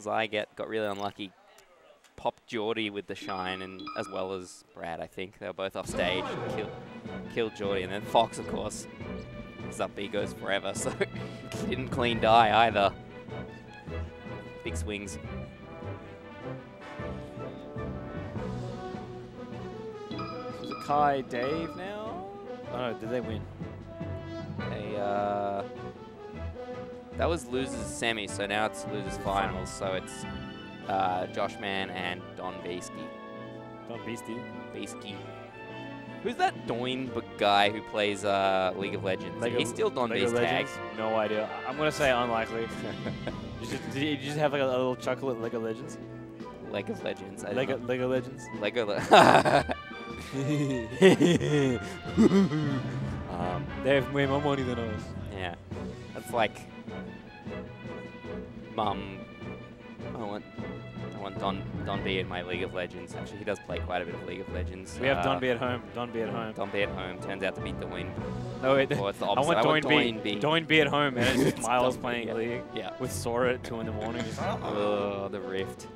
Zai got really unlucky. Popped Geordie with the shine, and as well as Brad, I think. They were both off stage. Killed Geordie, and then Fox, of course. His up B goes forever, so didn't clean die either. Big swings. Is it Kai, Dave now? Oh, no, did they win? They, that was losers semi, so now it's losers finals, so it's Josh Mann and Don Beastie. Don Beastie? Beastie. Who's that Doinb guy who plays League of Legends? He's still Don Beast tag. No idea. I'm going to say unlikely. did you just have like a little chuckle at Lego Legends? Lego Legends. Lego Legends? Lego Legends. They have way more money than us. Yeah. That's like... Mum. I want Don B in my League of Legends. Actually, he does play quite a bit of League of Legends. We have Don B at home. Don B at home. Don B at home turns out to be Dwayne. No, wait. Or it's the opposite. I want Dwayne B. Dwayne B at home, and it's Miles playing League with Sora at 2 in the morning. Oh, the Rift.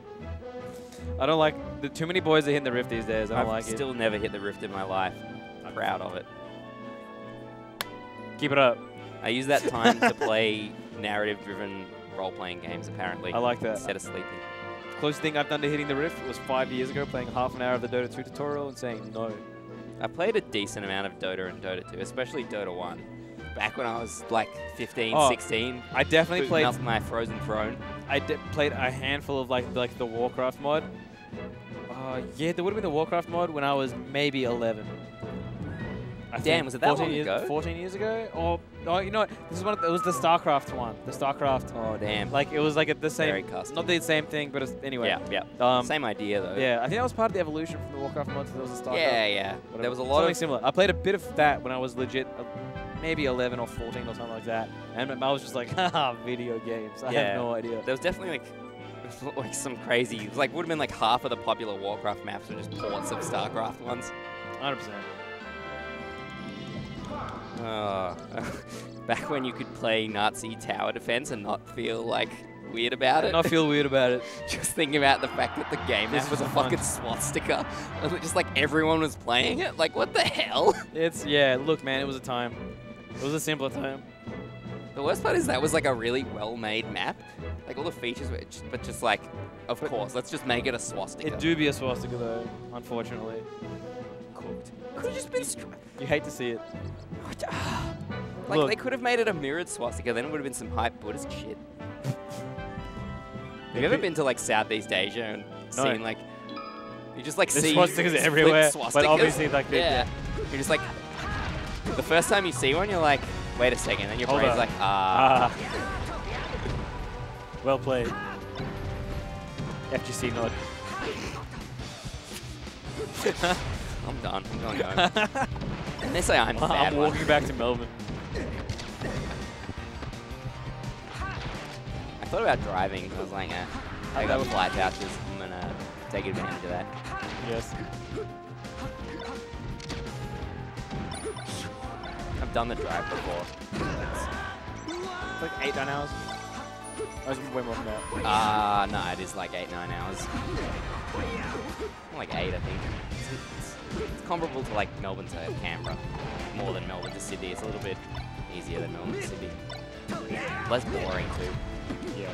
I don't like too many boys are hitting the Rift these days. I don't like it. I've still never hit the Rift in my life. I'm proud of it. Keep it up. I use that time to play narrative-driven role-playing games, apparently. I like that. Instead of sleeping. Closest thing I've done to hitting the Rift was 5 years ago, playing half an hour of the Dota 2 tutorial and saying no. I played a decent amount of Dota and Dota 2, especially Dota 1. Back when I was like 15, 16. I definitely played up my Frozen Throne. I played a handful of like the Warcraft mod. Yeah, there would have been the Warcraft mod when I was maybe 11. Damn, was it that 14 years ago? Or oh, you know what? This is it was the StarCraft one. The StarCraft. Oh damn! Like it was like the same. Very custom. Not the same thing, but it's, anyway. Yeah, yeah. Same idea though. Yeah, I think that was part of the evolution from the Warcraft mod to the StarCraft. Yeah, yeah. Whatever. There was a lot of similar. I played a bit of that when I was legit, maybe 11 or 14 or something like that, and I was just like, haha, video games. I have no idea. There was definitely like some crazy. It was like would have been like half of the popular Warcraft maps were just ports of StarCraft ones. 100%. Back when you could play Nazi tower defense and not feel like weird about it. Not feel weird about it. Just thinking about the fact that the game this was a fucking swastika. Just like everyone was playing it. Like what the hell? It's Look, man, it was a time. It was a simpler time. The worst part is that was like a really well-made map. Like all the features, were just, but just like, of course, let's just make it a swastika. It do be a swastika though, unfortunately. Cooked. Could have just been you hate to see it. Like look. They could have made it a mirrored swastika, then it would have been some hype Buddhist shit. Have you ever been to like Southeast Asia and seen like you just like see swastikas everywhere, but obviously like you're just like the first time you see one, you're like, wait a second, and your brain's like, well played. FGC nod. I'm done. I'm going home. And they say I'm bad. I'm walking back to Melbourne. I thought about driving. I was like, I got flight vouchers. I'm going to take advantage of that. Yes. I've done the drive before. It's like 8, 9 hours. I was way more than that. No, it is like 8, 9 hours. Like 8, I think. It's comparable to like Melbourne to Canberra, more than Melbourne to Sydney. It's a little bit easier than Melbourne to Sydney. Less boring too. Yeah.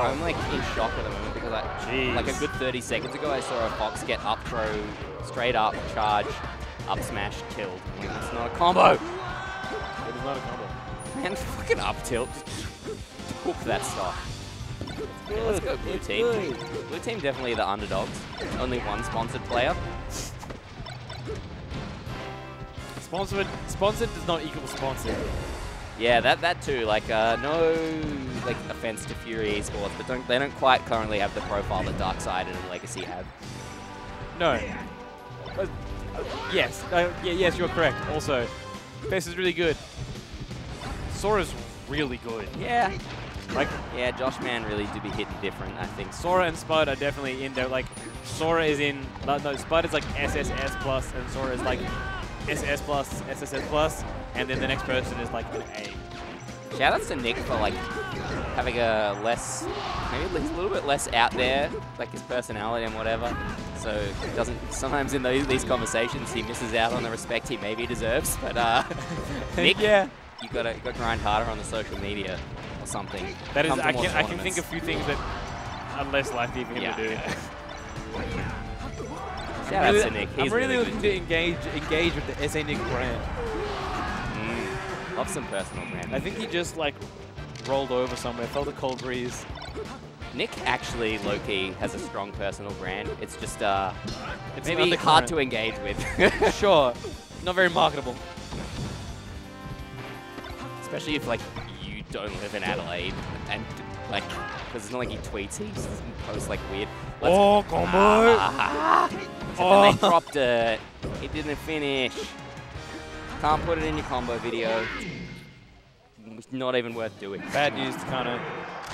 I'm like in shock at the moment because like a good 30 seconds ago I saw a Fox get up throw, straight up, charge, up smash, killed. Like, that's not a combo. It is not a combo. Man, fucking up tilt. Just hook that stuff. Yeah, let's go blue team. Blue team definitely the underdogs. Only one sponsored player. Sponsored does not equal sponsored. Yeah, that too. Like no like offense to Fury Esports, but they don't quite currently have the profile that Darkseid and Legacy have. No. Yes. Yes, you're correct. Also, Fess is really good. Sora's really good. Yeah. Like, yeah, Josh Mann really do be hitting different, I think. Sora and Spud are definitely in there. Like, Sora is in... No, Spud is like SSS+, and Sora is like SS+, SSS+, and then the next person is like an A. Shoutouts to Nick for like having a less, maybe a little bit less out there, like his personality and whatever. So it doesn't, sometimes in these conversations he misses out on the respect he maybe deserves. But Nick, yeah, you got to grind harder on the social media or something. That is, I can think of a few things that are less likely for him to do. Yeah. Shoutouts to Nick. I'm really looking to engage with the SA Nick brand. Love some personal brand. I think he just like rolled over somewhere, felt a cold breeze. Nick actually, low-key, has a strong personal brand. It's just it's maybe hard to engage with. Sure, not very marketable. Especially if like you don't live in Adelaide and like, because it's not like he tweets, he just posts like weird. Oh, combo! And they dropped it. It didn't finish. Can't put it in your combo video. It's not even worth doing. Bad news, Takano.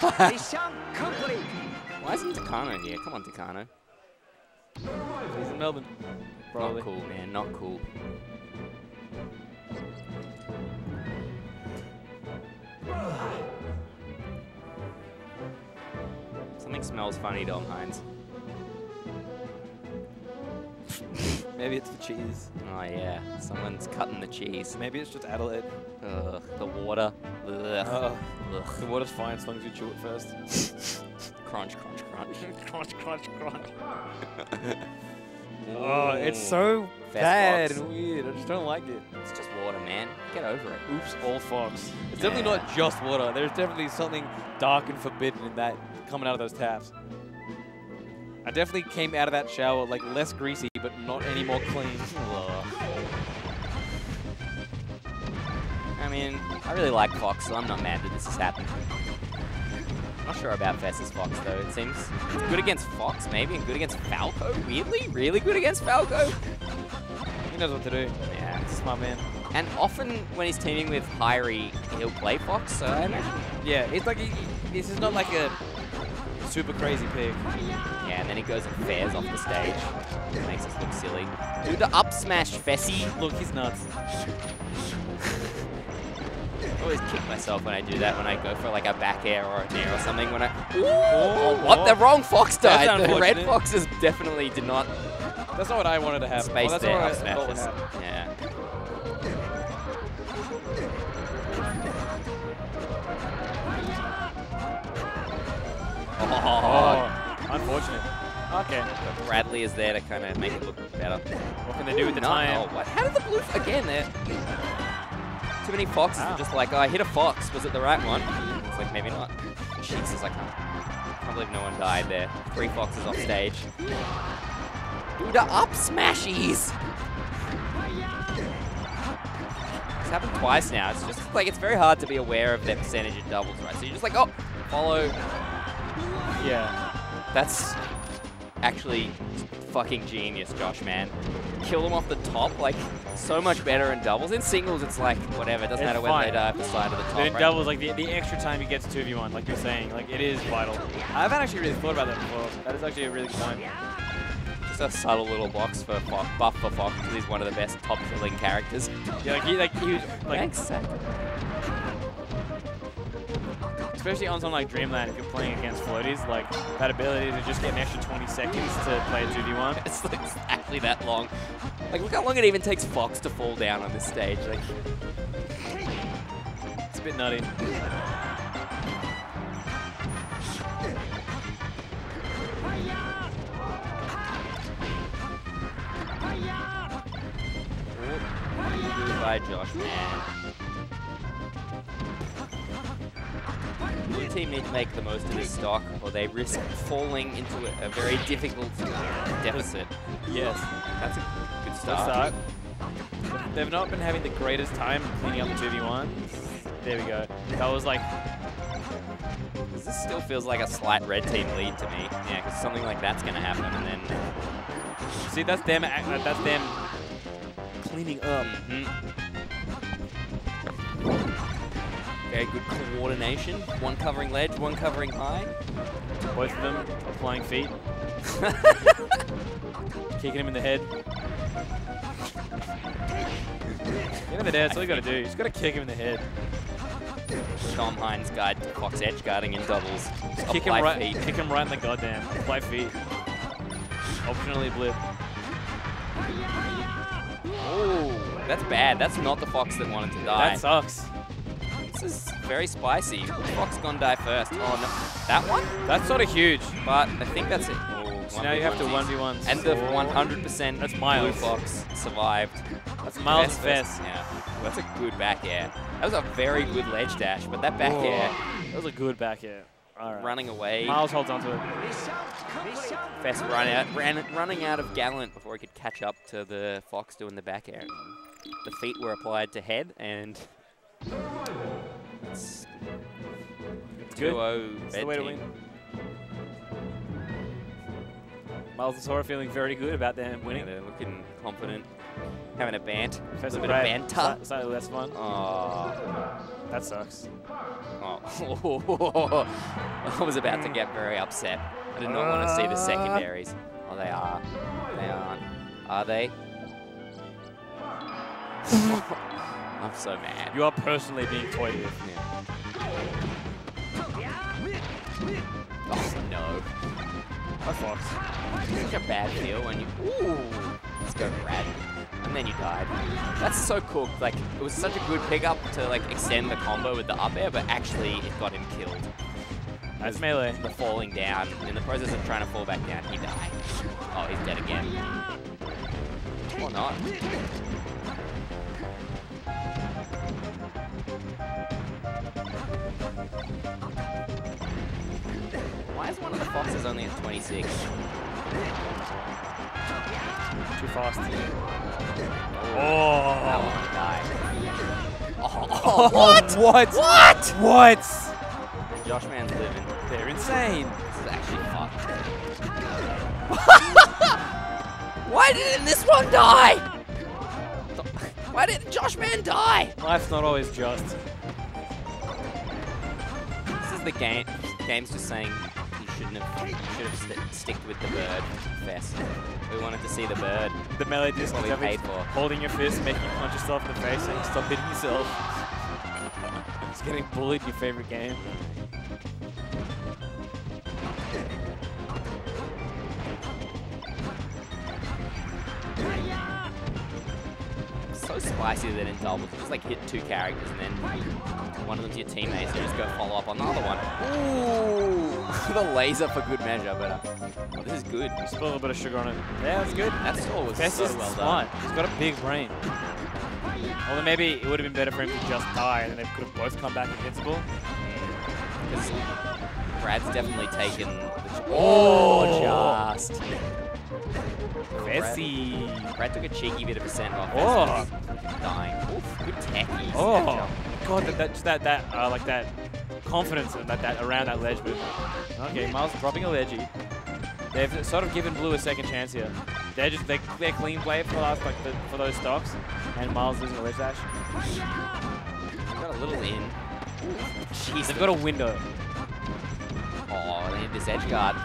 Why isn't Takano here? Come on, Takano. He's in Melbourne. Probably. Not cool, man. Not cool. Something smells funny, Dom Hines. Maybe it's the cheese. Oh yeah, someone's cutting the cheese. Maybe it's just Adelaide. Ugh, the water. Ugh. Ugh. The water's fine as long as you chew it first. Crunch, crunch, crunch. Crunch, crunch, crunch. Oh, it's so bad and weird. I just don't like it. It's just water, man. Get over it. Oops, all Fox. It's definitely not just water. There's definitely something dark and forbidden in that coming out of those taps. I definitely came out of that shower like less greasy, but not any more clean. I mean, I really like Fox, so I'm not mad that this has happened. Not sure about Fessy's Fox though. It seems it's good against Fox, maybe, and good against Falco. Weirdly, really good against Falco. He knows what to do. Yeah, he's a smart man. And often when he's teaming with Hyrie, he'll play Fox. So I imagine. Yeah, it's like this is not like a super crazy pick. Yeah, and then he goes and fares off the stage. It makes us look silly. Do the up smash, Fessy. Look, he's nuts. I always kick myself when I do that, when I go for like a back air or a near or something. When I... Ooh, oh, what? The wrong Fox died. The red Fox is definitely did not... That's not what I wanted to have. Space well, there, up smash. Yeah. Oh, unfortunate. Okay. But Bradley is there to kind of make it look better. What can they do with the time? Oh, how did the blue... Again, there. Too many foxes are just like, oh, I hit a fox. Was it the right one? It's like, maybe not. Sheeks is like, I can't believe no one died there. 3 foxes off stage. Do the up smashies! It's happened twice now. It's just like, it's very hard to be aware of their percentage of doubles, right? So you're just like, oh, follow... Yeah, that's actually fucking genius, Josh Mann. Kill them off the top, like, so much better in doubles. In singles, it's like, whatever, it doesn't matter whether they die off the side of the top. But in doubles, like, the extra time he gets 2v1, like you're saying, like, it is vital. I haven't actually really thought about that before. That is actually a really good time. Just a subtle little box for Fox, buff for Fox, because he's one of the best top-killing characters. Yeah, like, especially on something like Dream Land, if you're playing against floaties, like that ability to just get an extra 20 seconds to play a 2v1. It's like actually that long. Like, look how long it even takes Fox to fall down on this stage. Like, it's a bit nutty. By Josh Mann. Your team need to make the most of this stock, or they risk falling into a very difficult deficit. Yes. That's a good start. They've not been having the greatest time cleaning up the 2v1. There we go. That was like... This still feels like a slight red team lead to me. Yeah, because something like that's going to happen, and then... See, that's them cleaning up. Very good coordination. One covering ledge, one covering high. Both of them applying feet. Kicking him in the head. Get him in the head, that's all you gotta do. You just gotta kick him in the head. Dom Hines guide to Fox edge guarding in doubles. Kick him right in the goddamn. By feet. Optionally blip. Oh, that's bad. That's not the Fox that wanted to die. That sucks. This is very spicy. Fox gonna die first. Oh no, that one? That's sort of huge, but I think that's it. Oh, so now you have to 1v1. And the 100% that's Miles. Blue Fox survived. That's Miles Fess. Yeah, that's a good back air. That was a very good ledge dash, but that back air. That was a good back air. All right. Running away. Miles holds onto it. Fess running out of Gallant before he could catch up to the Fox doing the back air. The feet were applied to head and. It's good. 2-0 That's the way to win. Miles and Sora feeling very good about them winning. Yeah, they're looking confident, having a bant. First a bit of banter. Slightly less fun. Oh, that sucks. Oh, I was about to get very upset. I did not want to see the secondaries. Oh, they are. They aren't. Are they? I'm so mad. You are personally being toyed with. Yeah. Oh no. That's Fox. Such a bad feel when you. Ooh. Let's go, Brad. And then you died. That's so cool. Like, it was such a good pickup to, like, extend the combo with the up air, but actually it got him killed. That's melee. The falling down. In the process of trying to fall back down, he died. Oh, he's dead again. Or not. Why is one of the Foxes only at 26? Too fast. Oh! That one died. Oh, what? What? What? What? Josh Mann's living. They're insane. This is actually fucked. Why didn't this one die? Why didn't Josh Mann die? Life's not always just. This is the game. Game's just saying you should have sticked with the bird fest. We wanted to see the bird. The melee distance we paid for. Holding your fist, making you punch yourself in the face, saying stop hitting yourself. It's getting bullied. Your favorite game. So spicy that in doubles, you just like hit two characters and then one of them's your teammates and you just go follow up on the other one. Ooh, the laser for good measure, but well, this is good. You spilled a little bit of sugar on it. Yeah, that's good. That stall was so well done. He's got a big brain. Although maybe it would have been better for him to just die and then they could have both come back invincible. Because Brad's definitely taken the just. Fessy. Brad took a cheeky bit of a send off. Oh, dying. Oof, good techies. Oh, god, like that confidence and that around that ledge movement. Okay, Miles dropping a ledgey. They've sort of given Blue a second chance here. They're just they're clean play for the last for those stocks, and Miles losing a ledge dash. Got a little in. Jeez, they've got a window. Oh, they need this edge guard.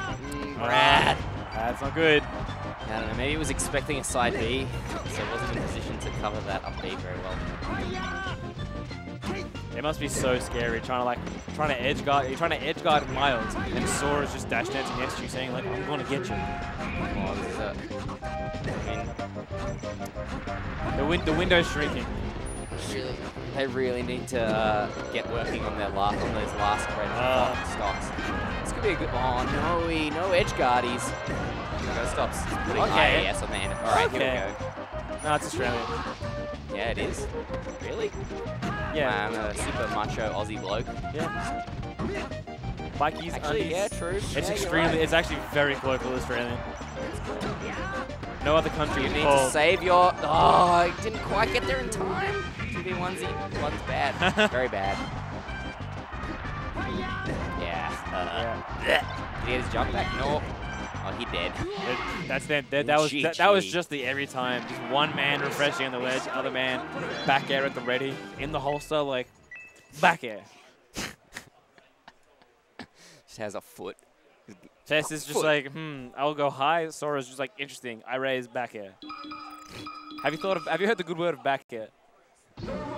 Brad. That's not good. I don't know, maybe he was expecting a side B, so wasn't in position to cover that up B very well. It must be so scary trying to edge guard. You're trying to edge guard Miles, and Sora's just dash dancing against you, saying like, "I'm going to get you." Oh, this is I mean, the window's shrinking. Really, they really need to get working on their those last stocks. This could be a good. Oh no edge guardies. Go stops. Putting IAS on the end. Alright, here we go. No, it's Australian. Yeah, it is. Really? Yeah. I'm a super macho Aussie bloke. Yeah. Bikies, actually, undies. Yeah, true. It's extremely, right. It's actually very colloquial Australian. No other country. You need to save your. Oh, I didn't quite get there in time. 2v onesie. One's bad. Very bad. Yeah. Did he get his jump back? No. Oh, he dead. That was just the every time. Just one man refreshing on the ledge, other man back air at the ready, in the holster, like, back air. Just has a foot. Tess is just like, I'll go high. Sora's just like, interesting. I raise back air. Have you heard the good word of back air?